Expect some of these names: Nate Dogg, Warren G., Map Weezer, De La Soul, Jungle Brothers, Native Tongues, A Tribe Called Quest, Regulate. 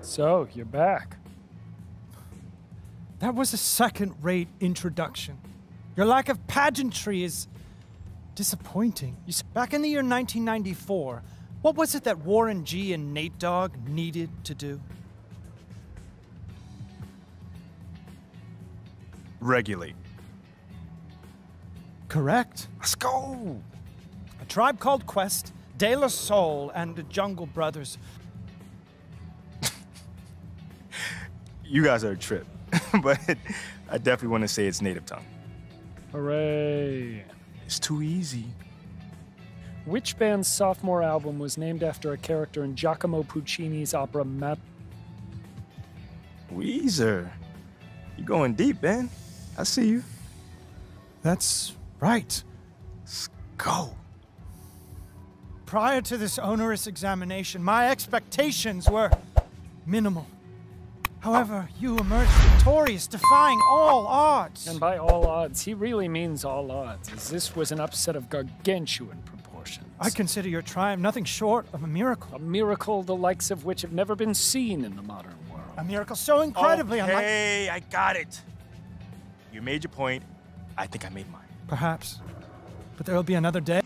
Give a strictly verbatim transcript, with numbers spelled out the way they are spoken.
So, you're back. That was a second-rate introduction. Your lack of pageantry is disappointing. You see, back in the year nineteen ninety-four, what was it that Warren G. and Nate Dogg needed to do? Regulate. Correct. Let's go! A Tribe Called Quest, De La Soul, and the Jungle Brothers. You guys are a trip, but I definitely want to say it's Native Tongues. Hooray. It's too easy. Which band's sophomore album was named after a character in Giacomo Puccini's opera Map Weezer. You're going deep, man. I see you. That's right. Let's go. Prior to this onerous examination, my expectations were minimal. However, you emerged victorious, defying all odds. And by all odds, he really means all odds, as this was an upset of gargantuan proportions. I consider your triumph nothing short of a miracle. A miracle the likes of which have never been seen in the modern world. A miracle so incredibly unlike... Hey, I got it. You made your point. I think I made mine. Perhaps. But there will be another day.